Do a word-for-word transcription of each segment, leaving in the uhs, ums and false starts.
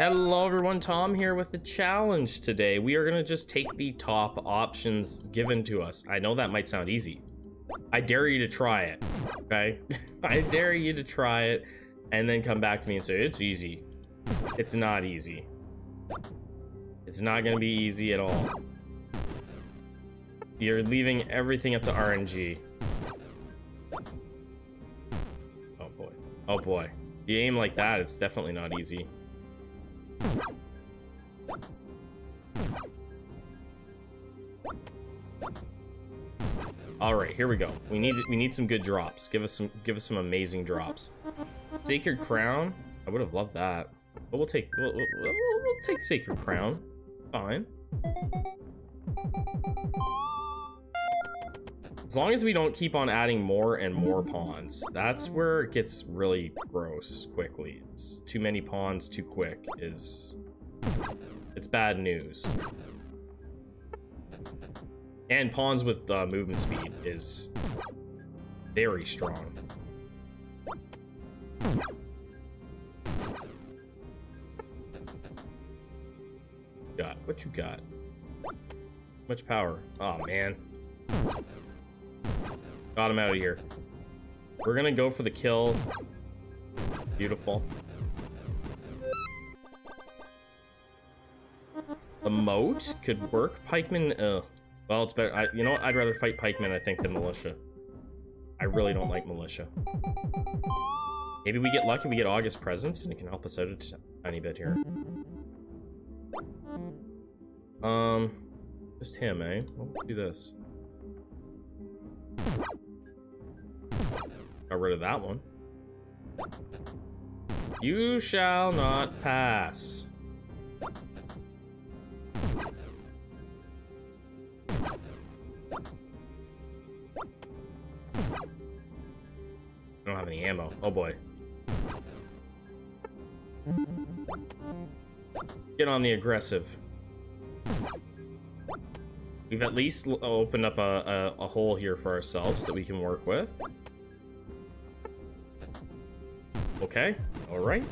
Hello everyone, Tom here with the challenge today. We are gonna just take the top options given to us. I know that might sound easy. I dare you to try it, okay? I dare you to try it and then come back to me and say, it's easy. It's not easy. It's not gonna be easy at all. You're leaving everything up to R N G. Oh boy, oh boy. If you aim like that, it's definitely not easy. All right, here we go. We need we need some good drops. Give us some give us some amazing drops. Sacred Crown. I would have loved that, but we'll take we'll, we'll, we'll take Sacred Crown. Fine. As long as we don't keep on adding more and more pawns, that's where it gets really gross quickly. It's too many pawns too quick is it's bad news. And pawns with uh, movement speed is very strong. Got what you got. Much power. Oh man, got him out of here. We're gonna go for the kill. Beautiful. The moat could work. Pikeman. Uh, Well, it's better. I, you know what? I'd rather fight pikemen, I think, than militia. I really don't like militia. Maybe we get lucky, we get August presents, and it can help us out a tiny bit here. Um, just him, eh? Well, let's do this. Got rid of that one. You shall not pass. I don't have any ammo. Oh boy. Get on the aggressive. We've at least opened up a, a, a hole here for ourselves that we can work with. Okay. All right.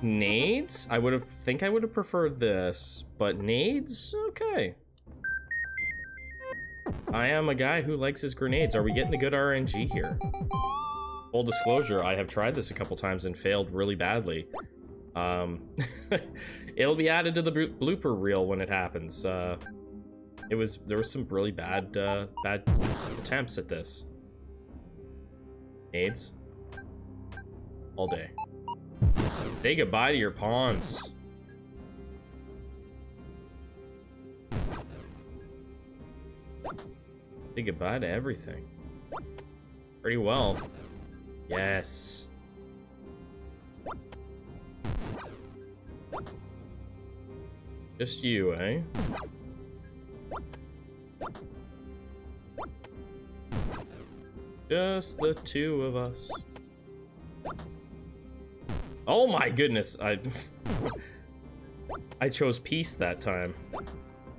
Nades? I would have think I would have preferred this, but nades? Okay. I am a guy who likes his grenades. Are we getting the good R N G here? Full disclosure, I have tried this a couple times and failed really badly. Um, it'll be added to the blooper reel when it happens. Uh, it was there was some really bad uh, bad attempts at this. Nades all day. Say goodbye to your pawns. Say goodbye to everything. Pretty well. Yes. Just you, eh? Just the two of us. Oh my goodness, I... I chose peace that time.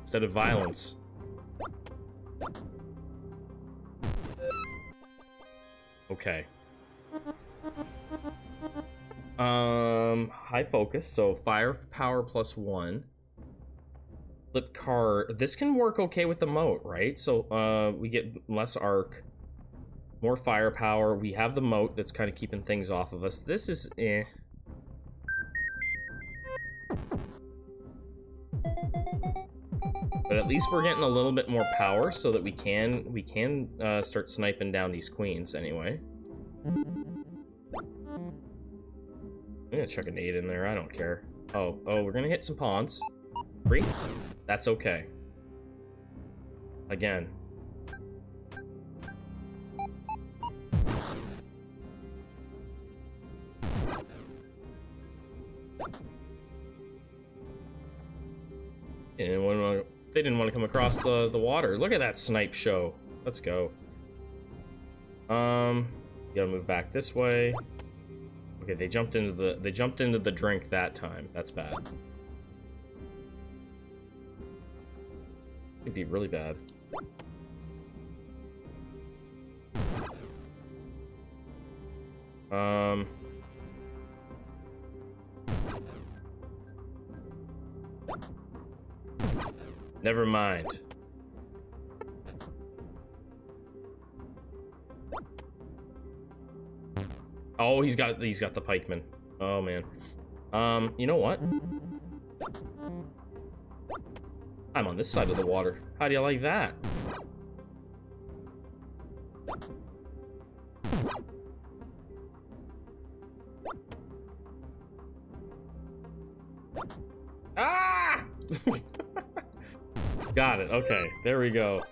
Instead of violence. Okay. Um, high focus, so firepower plus one. Flip card. This can work okay with the moat, right? So uh, we get less arc, more firepower. We have the moat that's kind of keeping things off of us. This is eh. But at least we're getting a little bit more power so that we can we can uh, start sniping down these queens anyway. I'm gonna chuck a nade in there, I don't care. Oh, oh, we're gonna hit some pawns. Three? That's okay. Again. And when we They didn't want to come across the, the water. Look at that snipe show. Let's go. Um, gotta move back this way. Okay, they jumped into the they jumped into the drink that time. That's bad. It'd be really bad. Um... Never mind. Oh, he's got he's got the pikemen. Oh man. Um, you know what? I'm on this side of the water. How do you like that? Ah! Got it. Okay, there we go.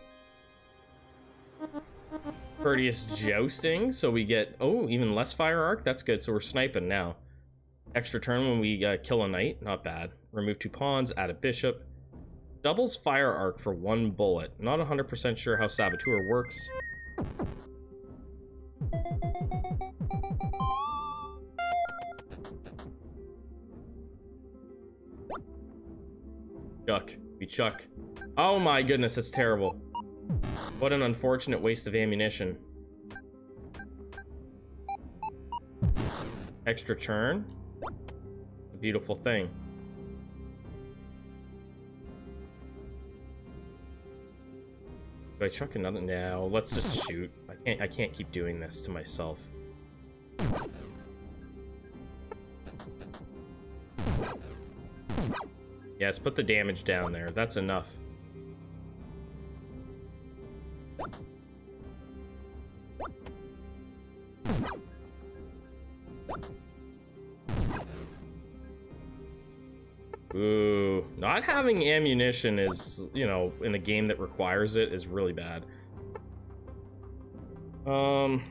Courteous jousting, so we get, oh, even less fire arc. That's good. So we're sniping now. Extra turn when we uh, kill a knight. Not bad. Remove two pawns, add a bishop. Doubles fire arc for one bullet. Not one hundred percent sure how saboteur works. Chuck. We chuck. Oh my goodness, that's terrible. What an unfortunate waste of ammunition. Extra turn. A beautiful thing. Do I chuck another? No, let's just shoot. I can't I can't keep doing this to myself. Yes, put the damage down there. That's enough. Ooh, not having ammunition is, you know, in a game that requires it is really bad. Um...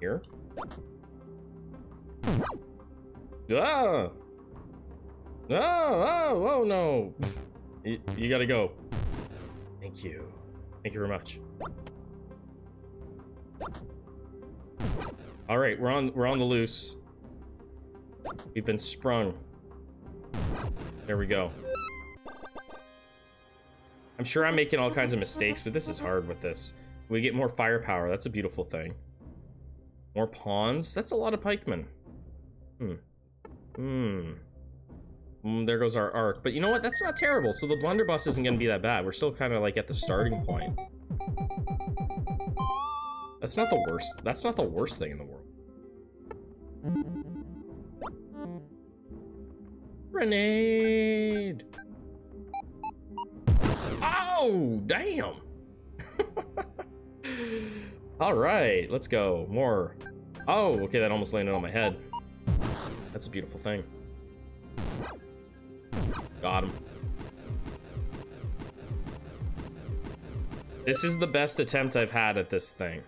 Here. Ah! Oh, oh, oh no! You, you gotta go. Thank you. Thank you very much. All right, we're on we're on the loose. We've been sprung. There we go. I'm sure I'm making all kinds of mistakes, but this is hard with this. We get more firepower. That's a beautiful thing. More pawns? That's a lot of pikemen. Hmm. Hmm. Mm, there goes our arc. But you know what? That's not terrible. So the blunderbuss isn't going to be that bad. We're still kind of like at the starting point. That's not the worst. That's not the worst thing in the world. Grenade! Oh, damn! All right, let's go. More. Oh, okay, that almost landed on my head. That's a beautiful thing. Got him. This is the best attempt I've had at this thing.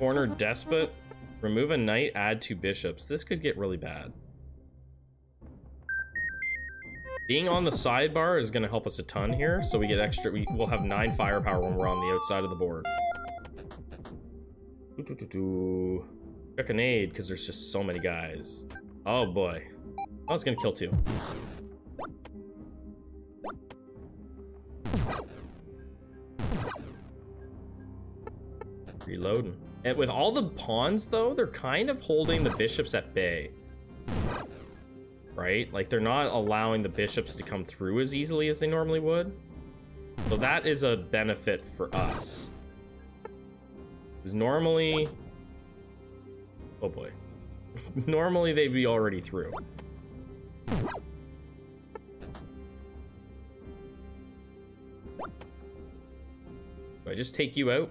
Corner despot. Remove a knight, add two bishops. This could get really bad. Being on the sidebar is going to help us a ton here, so we get extra. We, we'll have nine firepower when we're on the outside of the board. Check an aid, because there's just so many guys. Oh boy. I was gonna kill two. Reloading. And with all the pawns though, they're kind of holding the bishops at bay. Right? Like they're not allowing the bishops to come through as easily as they normally would. So that is a benefit for us. Normally, oh boy, normally they'd be already through. Do I just take you out?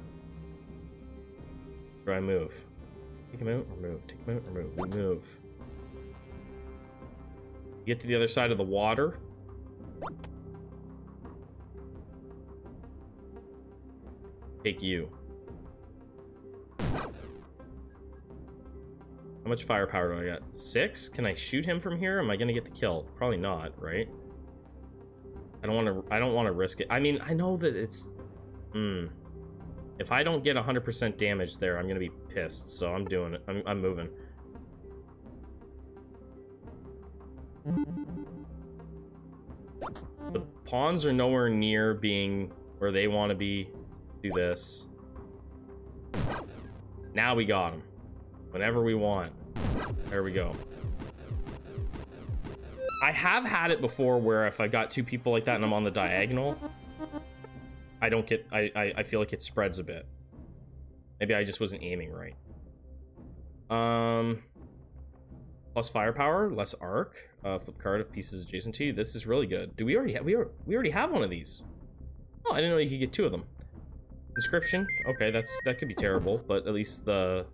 Or do I move? Take him out or move? Take him out or move? We move. Get to the other side of the water. Take you. How much firepower do I got? Six? Can I shoot him from here? Am I gonna get the kill? Probably not, right? I don't want to. I don't want to risk it. I mean, I know that it's. Hmm. If I don't get one hundred percent damage there, I'm gonna be pissed. So I'm doing it. I'm, I'm moving. The Pawns are nowhere near being where they want to be. Do this. Now we got them. Whenever we want. There we go. I have had it before where if I got two people like that and I'm on the diagonal, I don't get... I, I, I feel like it spreads a bit. Maybe I just wasn't aiming right. Um... Plus firepower, less arc, uh, flip card of pieces adjacent to you. This is really good. Do we already have... We, are, we already have one of these. Oh, I didn't know you could get two of them. Inscription. Okay, that's that could be terrible, but at least the,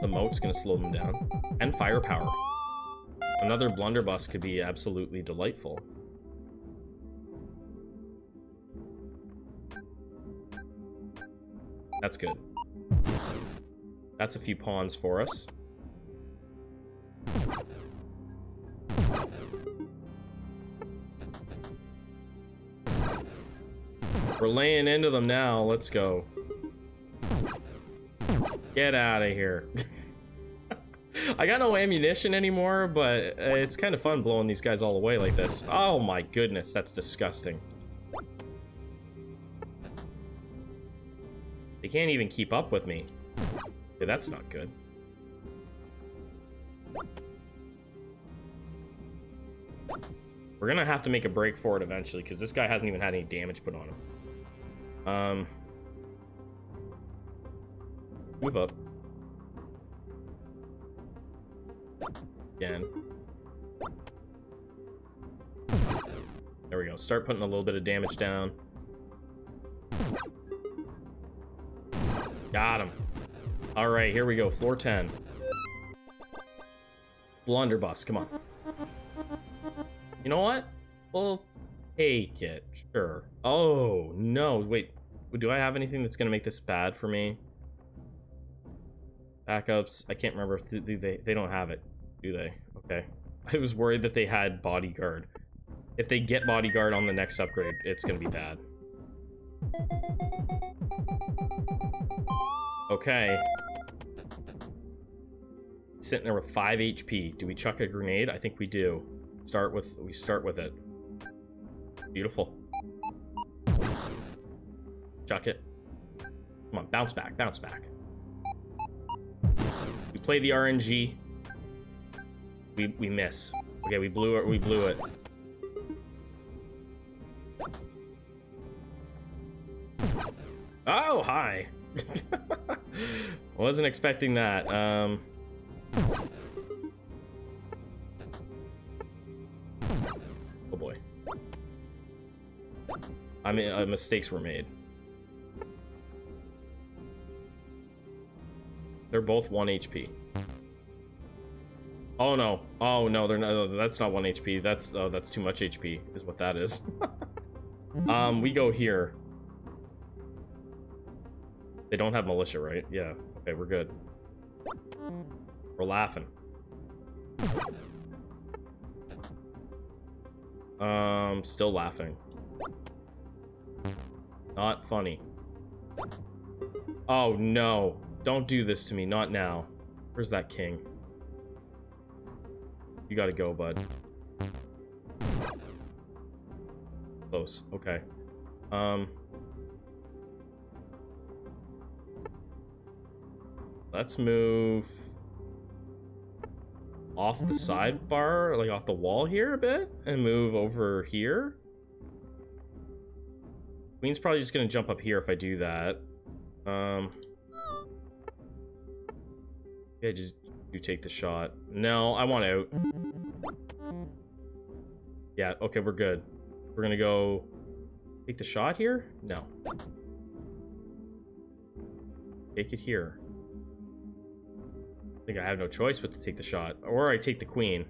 the moat's going to slow them down. And firepower. Another blunderbuss could be absolutely delightful. That's good. That's a few pawns for us. We're laying into them now. Let's go. Get out of here. I got no ammunition anymore, but it's kind of fun blowing these guys all away like this. Oh my goodness, that's disgusting. They can't even keep up with me. Yeah, that's not good. We're gonna have to make a break for it eventually, because this guy hasn't even had any damage put on him. Um, move up. Again. There we go. Start putting a little bit of damage down. Got him. All right, here we go. Floor ten. Blunderbuss, come on. You know what? We'll take it, sure. Oh, no, wait. Do I have anything that's gonna make this bad for me? Backups, I can't remember if they, they, they don't have it, do they? Okay. I was worried that they had bodyguard. If they get bodyguard on the next upgrade, it's gonna be bad. Okay. Sitting there with five H P. Do we chuck a grenade? I think we do. Start with, we start with it. Beautiful. Chuck it. Come on, bounce back, bounce back. We play the R N G. We we miss. Okay, we blew it. We blew it. Oh, hi. Wasn't expecting that. Um. Oh boy. I mean, uh, mistakes were made. They're both one H P. Oh no. Oh no, they're not. That's not one H P. That's oh, that's too much H P is what that is. um, we go here. They don't have militia, right? Yeah. Okay, we're good. We're laughing. Um, still laughing. Not funny. Oh no. Don't do this to me. Not now. Where's that king? You gotta go, bud. Close. Okay. Um. Let's move off the sidebar, like off the wall here a bit, and move over here. Queen's probably just gonna jump up here if I do that. Um. Yeah, just you take the shot. No, I want out. Yeah, okay, we're good. We're gonna go take the shot here? No. Take it here. I think I have no choice but to take the shot. Or I take the queen.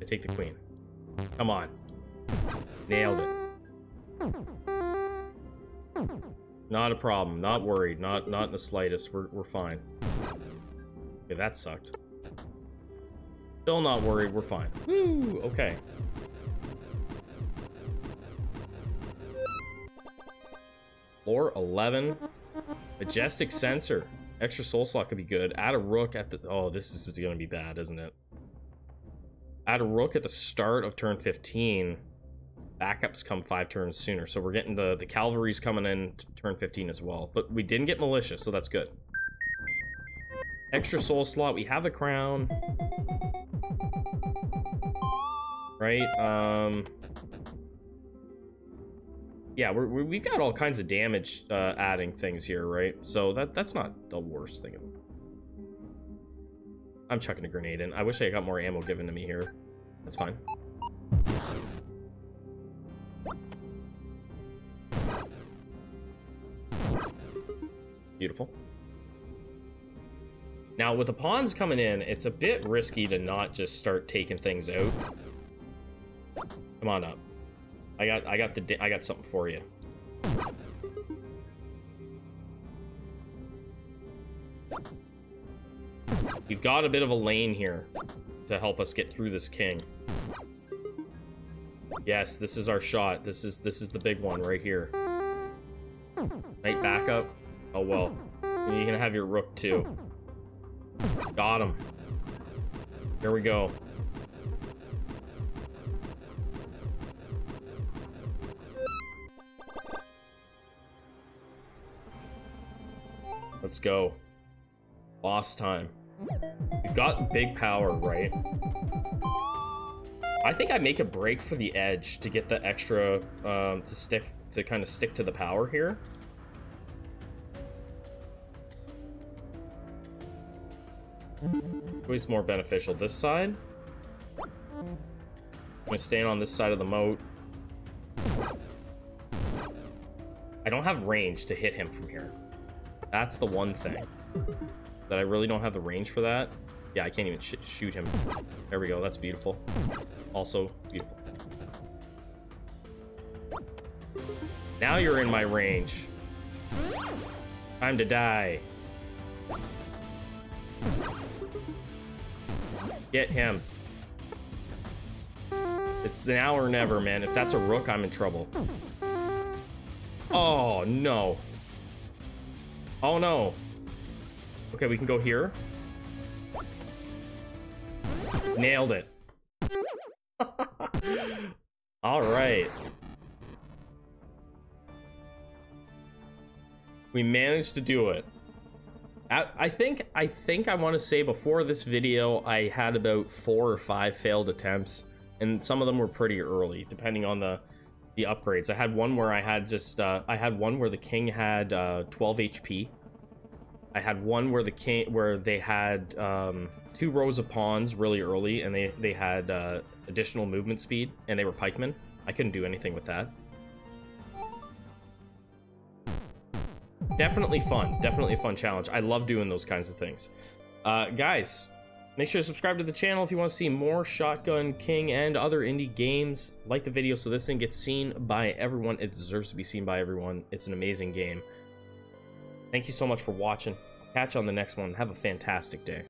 I take the queen. Come on. Nailed it. Not a problem. Not worried. Not not in the slightest. We're we're fine. Okay, that sucked. Still not worried. We're fine. Woo! Okay. Floor eleven. Majestic sensor. Extra soul slot could be good. Add a rook at the. Oh, this is going to be bad, isn't it? Add a rook at the start of turn fifteen. Backups come five turns sooner. So we're getting the, the cavalry's coming in to turn fifteen as well. But we didn't get militia, so that's good. Extra soul slot. We have the crown. Right? Um... Yeah, we're, we're, we've got all kinds of damage uh, adding things here, right? So that that's not the worst thing. I'm chucking a grenade in. I wish I got more ammo given to me here. That's fine. Beautiful. Now, with the pawns coming in, it's a bit risky to not just start taking things out. Come on up. I got, I got the, I got something for you. We've got a bit of a lane here to help us get through this king. Yes, this is our shot. This is, this is the big one right here. Knight backup. Oh well. You're gonna have your rook too. Got him. Here we go. Let's go. Boss time. We've got big power, right? I think I make a break for the edge to get the extra, um, to stick, to kind of stick to the power here. Always more beneficial this side. I'm gonna stand on this side of the moat. I don't have range to hit him from here. That's the one thing that I really don't have the range for that. Yeah, I can't even sh shoot him. There we go. That's beautiful. Also beautiful. Now you're in my range. Time to die. Get him. It's now or never, man. If that's a rook, I'm in trouble. Oh, no. Oh no. Okay, we can go here. Nailed it. All right. We managed to do it. I, I think I think I want to say before this video, I had about four or five failed attempts, and some of them were pretty early, depending on the the upgrades. I had one where I had just uh, I had one where the king had uh, twelve H P. I had one where the king where they had um, two rows of pawns really early, and they they had uh, additional movement speed, and they were pikemen. I couldn't do anything with that. Definitely fun, definitely a fun challenge. I love doing those kinds of things. Uh, guys, make sure to subscribe to the channel if you want to see more Shotgun King and other indie games. Like the video so this thing gets seen by everyone. It deserves to be seen by everyone. It's an amazing game. Thank you so much for watching. Catch you on the next one. Have a fantastic day.